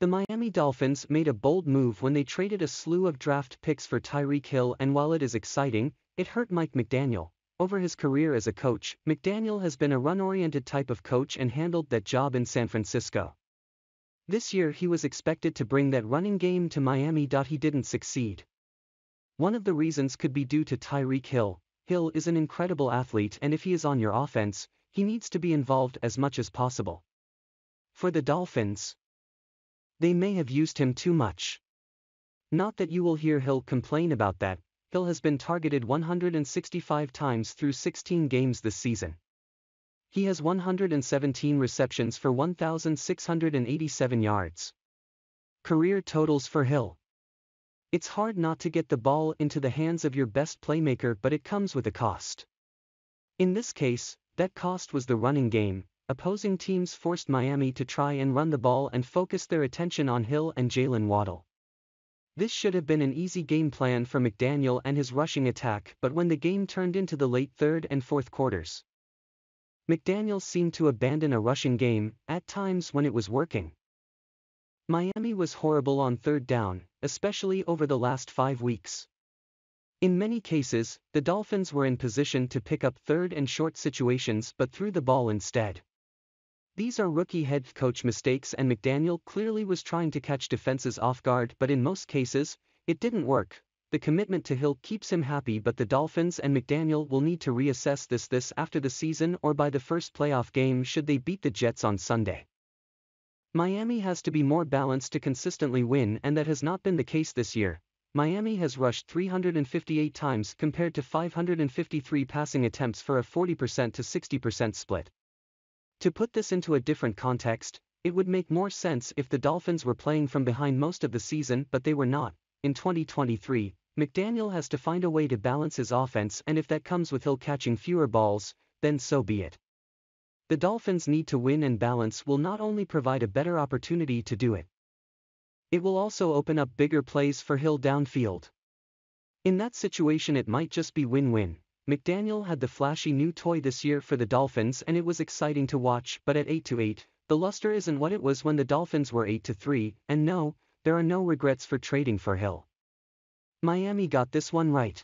The Miami Dolphins made a bold move when they traded a slew of draft picks for Tyreek Hill, and while it is exciting, it hurt Mike McDaniel. Over his career as a coach, McDaniel has been a run-oriented type of coach and handled that job in San Francisco. This year he was expected to bring that running game to Miami. He didn't succeed. One of the reasons could be due to Tyreek Hill. Hill is an incredible athlete, and if he is on your offense, he needs to be involved as much as possible. For the Dolphins, they may have used him too much. Not that you will hear Hill complain about that. Hill has been targeted 165 times through 16 games this season. He has 117 receptions for 1,687 yards. Career totals for Hill. It's hard not to get the ball into the hands of your best playmaker, but it comes with a cost. In this case, that cost was the running game. Opposing teams forced Miami to try and run the ball and focus their attention on Hill and Jalen Waddle. This should have been an easy game plan for McDaniel and his rushing attack, but when the game turned into the late third and fourth quarters, McDaniel seemed to abandon a rushing game at times when it was working. Miami was horrible on third down, especially over the last 5 weeks. In many cases, the Dolphins were in position to pick up third and short situations but threw the ball instead. These are rookie head coach mistakes, and McDaniel clearly was trying to catch defenses off guard, but in most cases, it didn't work. The commitment to Hill keeps him happy, but the Dolphins and McDaniel will need to reassess this after the season or by the first playoff game should they beat the Jets on Sunday. Miami has to be more balanced to consistently win, and that has not been the case this year. Miami has rushed 358 times compared to 553 passing attempts for a 40% to 60% split. To put this into a different context, it would make more sense if the Dolphins were playing from behind most of the season, but they were not. In 2023, McDaniel has to find a way to balance his offense, and if that comes with Hill catching fewer balls, then so be it. The Dolphins need to win, and balance will not only provide a better opportunity to do it, it will also open up bigger plays for Hill downfield. In that situation, it might just be win-win. McDaniel had the flashy new toy this year for the Dolphins, and it was exciting to watch, but at 8-8, the luster isn't what it was when the Dolphins were 8-3, and no, there are no regrets for trading for Hill. Miami got this one right.